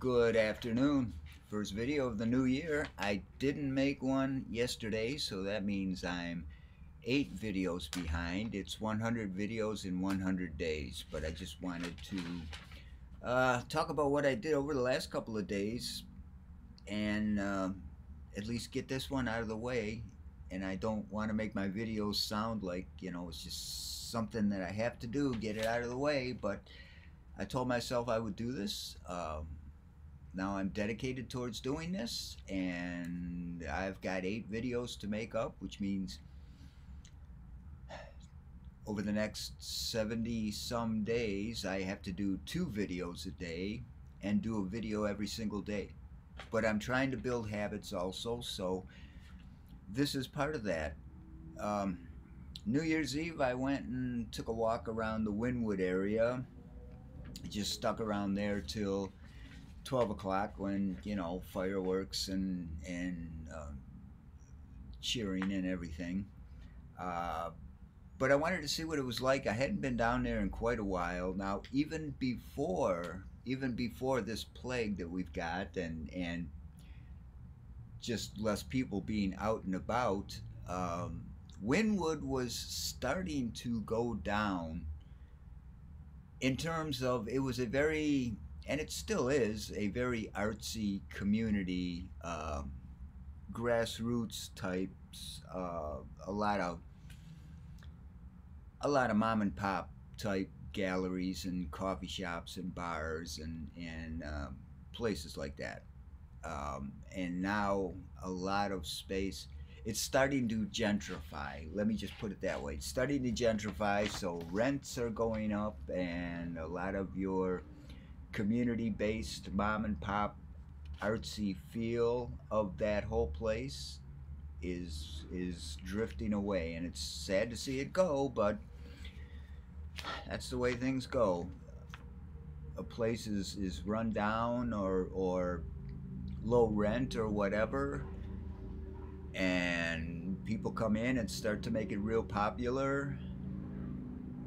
Good afternoon. First video of the new year. I didn't make one yesterday, so that means I'm 8 videos behind. It's 100 videos in 100 days, but I just wanted to talk about what I did over the last couple of days and at least get this one out of the way. And I don't want to make my videos sound like, you know, it's just something that I have to do, get it out of the way, but I told myself I would do this. Now I'm dedicated towards doing this, and I've got 8 videos to make up, which means over the next 70 some days I have to do 2 videos a day and do a video every single day. But I'm trying to build habits also, so this is part of that. New Year's Eve I went and took a walk around the Wynwood area. Just stuck around there till 12 o'clock when, you know, fireworks and cheering and everything. But I wanted to see what it was like. I hadn't been down there in quite a while. Now, even before this plague that we've got and just less people being out and about, Wynwood was starting to go down in terms of, it was a very, and it still is, a very artsy community, grassroots types, a lot of mom and pop type galleries and coffee shops and bars and places like that. And now a lot of space, it's starting to gentrify. Let me just put it that way. It's starting to gentrify, so rents are going up, and a lot of your community-based mom and pop artsy feel of that whole place is drifting away, and it's sad to see it go, but that's the way things go. A place is run down or low rent or whatever, and people come in and start to make it real popular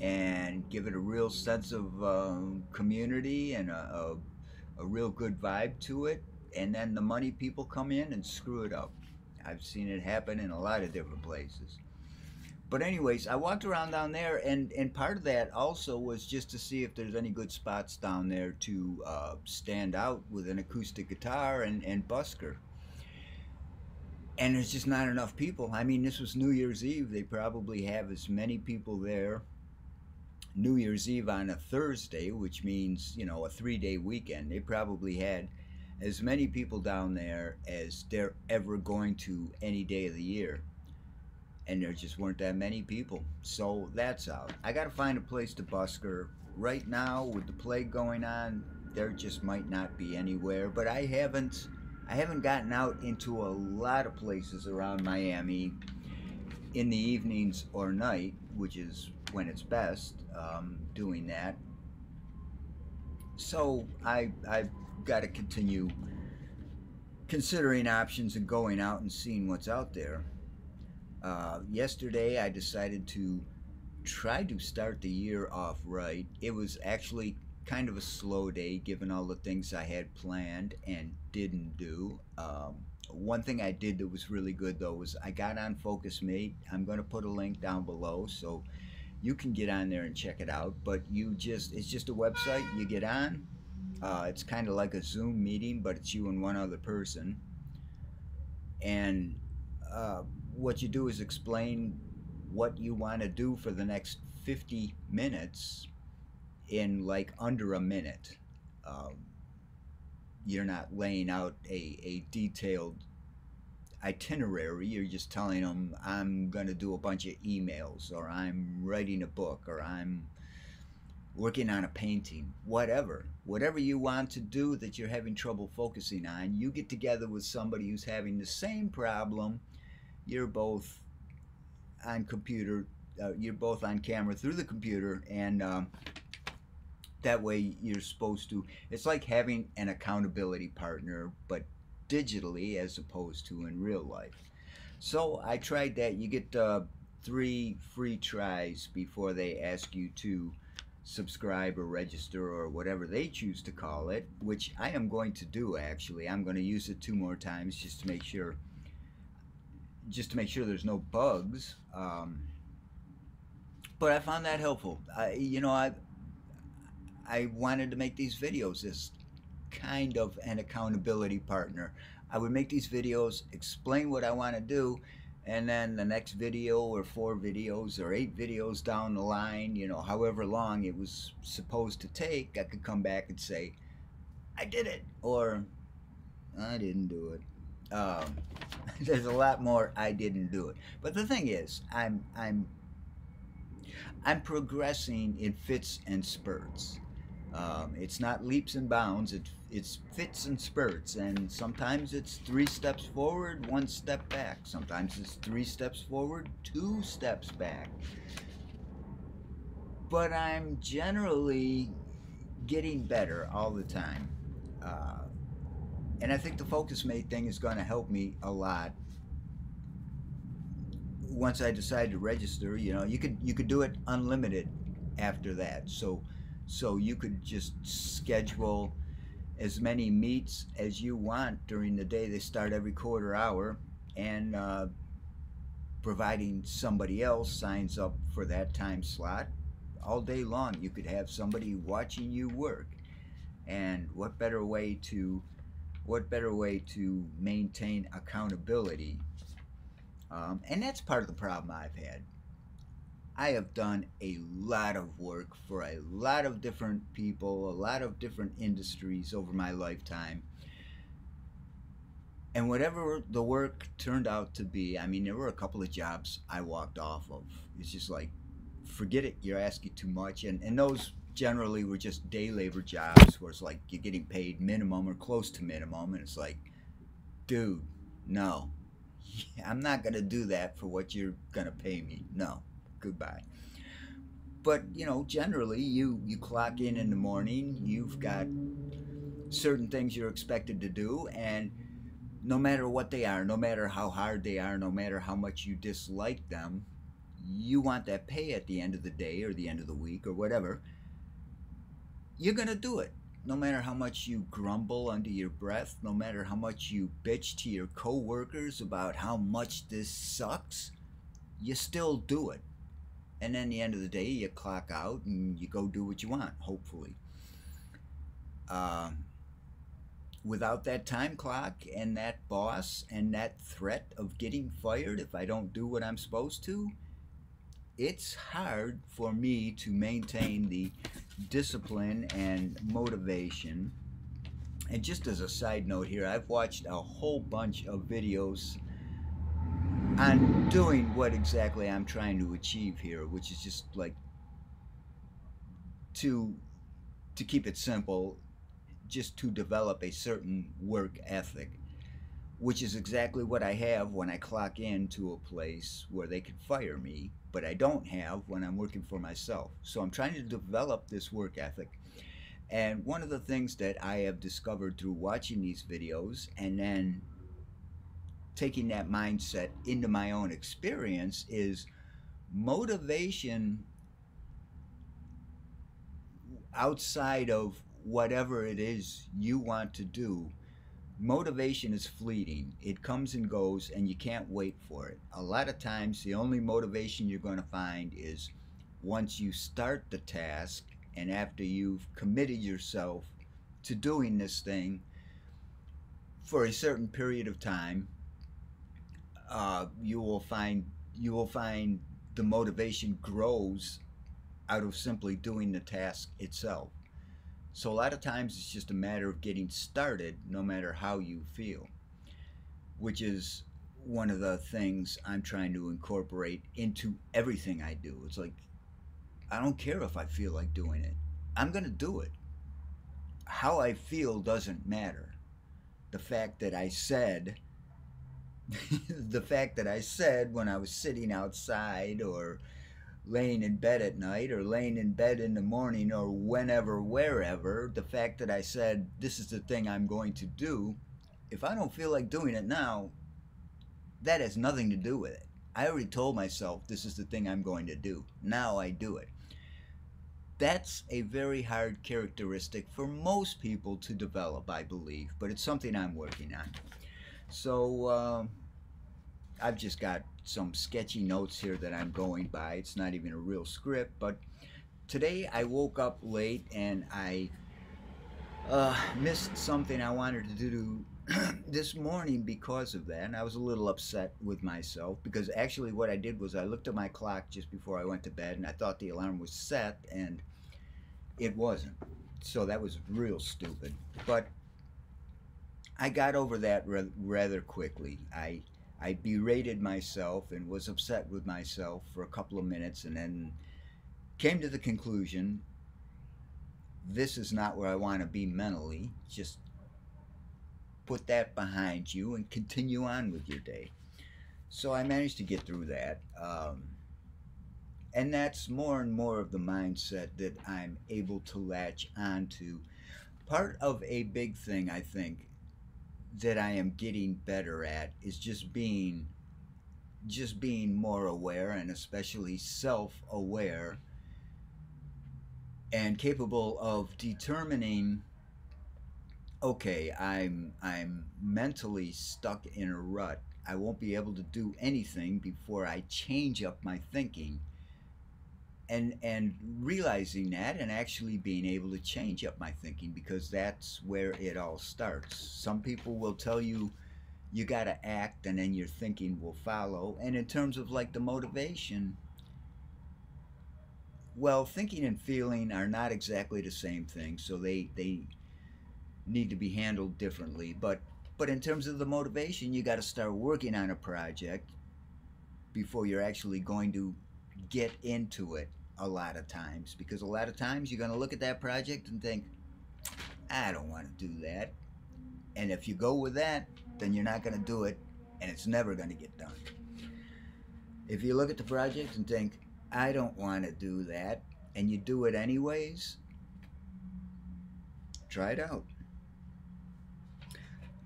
and give it a real sense of community and a real good vibe to it, and then the money people come in and screw it up. I've seen it happen in a lot of different places. But anyways, I walked around down there, and part of that also was just to see if there's any good spots down there to stand out with an acoustic guitar and busker. And there's just not enough people. I mean, this was New Year's Eve. They probably have as many people there New Year's Eve on a Thursday, which means, you know, a 3-day weekend. They probably had as many people down there as they're ever going to any day of the year. And there just weren't that many people. So that's out. I got to find a place to busker. Right now, with the plague going on, there just might not be anywhere. But I haven't gotten out into a lot of places around Miami in the evenings or night, which is when it's best doing that. So I've got to continue considering options and going out and seeing what's out there. Yesterday I decided to try to start the year off right. It was actually kind of a slow day given all the things I had planned and didn't do. One thing I did that was really good though was I got on Focusmate. I'm going to put a link down below so you can get on there and check it out, but it's just a website you get on. It's kind of like a Zoom meeting, but it's you and one other person, and what you do is explain what you want to do for the next 50 minutes in like under a minute. You're not laying out a detailed itinerary. You're just telling them, I'm going to do a bunch of emails, or I'm writing a book, or I'm working on a painting, whatever. Whatever you want to do that you're having trouble focusing on, you get together with somebody who's having the same problem. You're both on computer, you're both on camera through the computer, and that way you're supposed to, it's like having an accountability partner, but digitally as opposed to in real life. So I tried that. You get 3 free tries before they ask you to subscribe or register or whatever they choose to call it, which I am going to do actually. I'm going to use it 2 more times just to make sure there's no bugs. But I found that helpful. I wanted to make these videos as kind of an accountability partner. I would make these videos, explain what I want to do, and then the next video or 4 videos or 8 videos down the line, you know, however long it was supposed to take, I could come back and say, I did it, or I didn't do it. There's a lot more I didn't do it. But the thing is, I'm progressing in fits and spurts. It's not leaps and bounds, it's fits and spurts, and sometimes it's 3 steps forward, 1 step back. Sometimes it's 3 steps forward, 2 steps back. But I'm generally getting better all the time. And I think the Focusmate thing is going to help me a lot. Once I decide to register, you know, you could do it unlimited after that. So you could just schedule as many meets as you want during the day. They start every quarter hour, and providing somebody else signs up for that time slot, all day long you could have somebody watching you work. And what better way to maintain accountability? And that's part of the problem I've had. I have done a lot of work for a lot of different people, a lot of different industries over my lifetime. And whatever the work turned out to be, I mean, there were a couple of jobs I walked off of. It's just like, forget it, you're asking too much. And those generally were just day labor jobs where it's like you're getting paid minimum or close to minimum. And it's like, dude, no, I'm not going to do that for what you're going to pay me. No. Goodbye. But you know, generally you clock in the morning, you've got certain things you're expected to do, and no matter what they are, no matter how hard they are, no matter how much you dislike them, you want that pay at the end of the day or the end of the week or whatever. You're gonna do it, no matter how much you grumble under your breath, no matter how much you bitch to your coworkers about how much this sucks, you still do it. And then at the end of the day, you clock out and you go do what you want, hopefully. Without that time clock and that boss and that threat of getting fired if I don't do what I'm supposed to, it's hard for me to maintain the discipline and motivation. And just as a side note here, I've watched a whole bunch of videos on doing what exactly I'm trying to achieve here, which is just like to keep it simple, just to develop a certain work ethic, which is exactly what I have when I clock into a place where they could fire me, but I don't have when I'm working for myself. So I'm trying to develop this work ethic. And one of the things that I have discovered through watching these videos and then taking that mindset into my own experience is motivation outside of whatever it is you want to do. Motivation is fleeting. It comes and goes, and you can't wait for it. A lot of times, the only motivation you're going to find is once you start the task and after you've committed yourself to doing this thing for a certain period of time, you will find the motivation grows out of simply doing the task itself. So a lot of times it's just a matter of getting started, no matter how you feel, which is one of the things I'm trying to incorporate into everything I do. It's like, I don't care if I feel like doing it. I'm going to do it. How I feel doesn't matter. The fact that I said when I was sitting outside or laying in bed at night or laying in bed in the morning or whenever, wherever, the fact that I said, this is the thing I'm going to do, if I don't feel like doing it now, that has nothing to do with it. I already told myself this is the thing I'm going to do. Now I do it. That's a very hard characteristic for most people to develop, I believe, but it's something I'm working on. So I've just got some sketchy notes here that I'm going by. It's not even a real script, but today I woke up late and I missed something I wanted to do this morning because of that, and I was a little upset with myself because actually what I did was I looked at my clock just before I went to bed and I thought the alarm was set and it wasn't. So that was real stupid, but I got over that rather quickly. I berated myself and was upset with myself for a couple of minutes and then came to the conclusion this is not where I want to be mentally. Just put that behind you and continue on with your day. So I managed to get through that. And that's more and more of the mindset that I'm able to latch onto. Part of a big thing, I think, that I am getting better at is just being more aware, and especially self-aware and capable of determining, okay, I'm mentally stuck in a rut. I won't be able to do anything before I change up my thinking. And realizing that and actually being able to change up my thinking, because that's where it all starts. Some people will tell you you got to act and then your thinking will follow. And in terms of like the motivation, well, thinking and feeling are not exactly the same thing, so they need to be handled differently. But in terms of the motivation, you got to start working on a project before you're actually going to get into it a lot of times, because a lot of times you're going to look at that project and think, I don't want to do that. And if you go with that, then you're not going to do it and it's never going to get done. If you look at the project and think, I don't want to do that, and you do it anyways, try it out.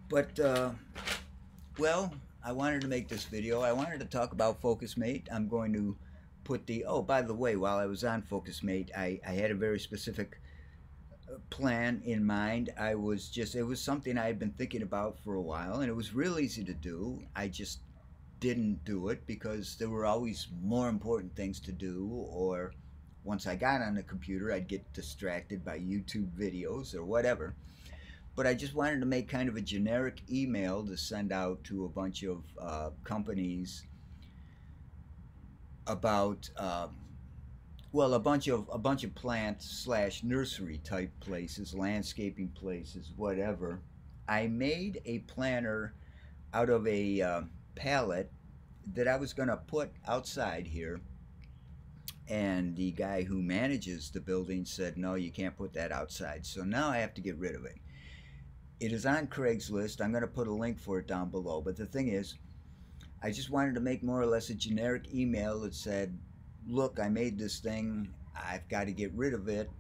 But well, I wanted to make this video. I wanted to talk about Focusmate. I'm going to put the, oh, by the way, while I was on Focusmate, I had a very specific plan in mind. It was something I had been thinking about for a while, and it was real easy to do. I just didn't do it because there were always more important things to do, or once I got on the computer, I'd get distracted by YouTube videos or whatever. But I just wanted to make kind of a generic email to send out to a bunch of companies about well, a bunch of plant / nursery type places, landscaping places, whatever. I made a planner out of a pallet that I was going to put outside here, and the guy who manages the building said, no, you can't put that outside. So now I have to get rid of it. It is on Craigslist. I'm going to put a link for it down below. But the thing is, I just wanted to make more or less a generic email that said, look, I made this thing, I've got to get rid of it,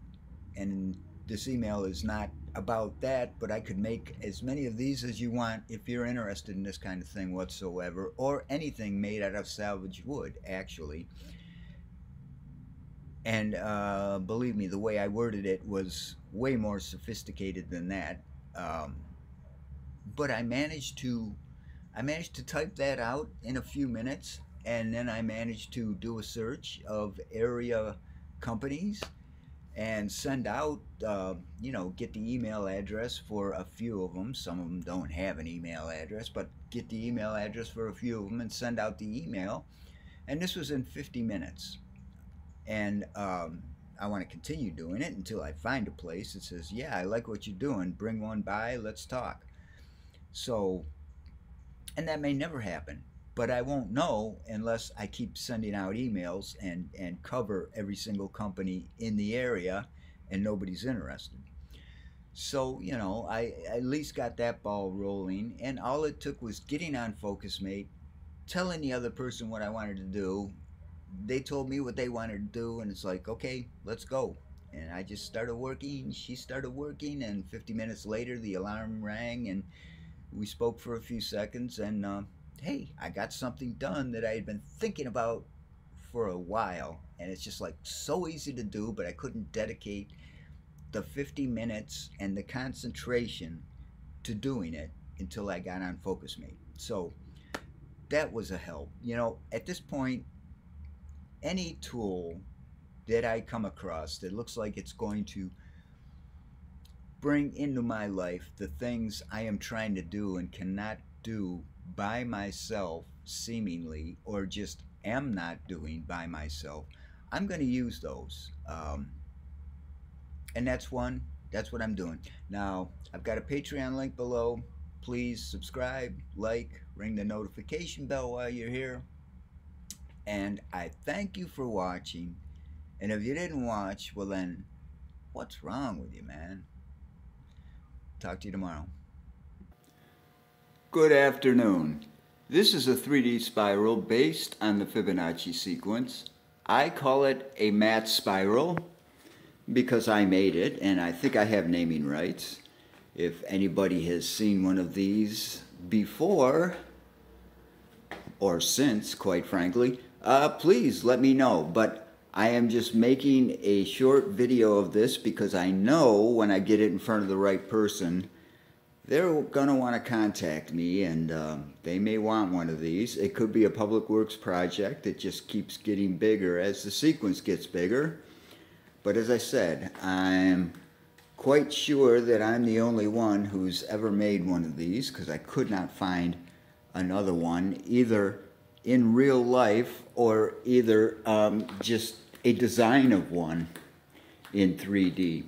and this email is not about that, but I could make as many of these as you want if you're interested in this kind of thing whatsoever, or anything made out of salvaged wood, actually. And believe me, the way I worded it was way more sophisticated than that. But I managed to type that out in a few minutes, and then I managed to do a search of area companies and send out, you know, get the email address for a few of them. Some of them don't have an email address, but get the email address for a few of them and send out the email. And this was in 50 minutes. And I want to continue doing it until I find a place that says, yeah, I like what you're doing, bring one by, let's talk. So, and that may never happen, but I won't know unless I keep sending out emails and cover every single company in the area and nobody's interested. So, you know, I at least got that ball rolling, and all it took was getting on Focusmate, telling the other person what I wanted to do. They told me what they wanted to do, and it's like, okay, let's go. And I just started working, she started working, and 50 minutes later the alarm rang and we spoke for a few seconds, and hey, I got something done that I had been thinking about for a while, and it's just like so easy to do, but I couldn't dedicate the 50 minutes and the concentration to doing it until I got on Focusmate. So that was a help. You know, at this point, any tool that I come across that looks like it's going to bring into my life the things I am trying to do and cannot do by myself, seemingly, or just am not doing by myself, I'm going to use those. And that's what I'm doing. Now, I've got a Patreon link below. Please subscribe, like, ring the notification bell while you're here. And I thank you for watching. And if you didn't watch, well then, what's wrong with you, man? Talk to you tomorrow. Good afternoon. This is a 3D spiral based on the Fibonacci sequence. I call it a math spiral because I made it and I think I have naming rights. If anybody has seen one of these before or since, quite frankly, please let me know. But I am just making a short video of this because I know when I get it in front of the right person, they're going to want to contact me, and they may want one of these. It could be a public works project that just keeps getting bigger as the sequence gets bigger. But as I said, I'm quite sure that I'm the only one who's ever made one of these because I could not find another one either in real life or either just a design of one in 3D.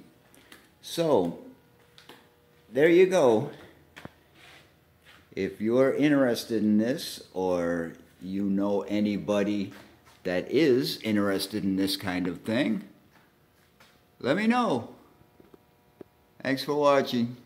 So there you go. If you're interested in this, or you know anybody that is interested in this kind of thing, let me know. Thanks for watching.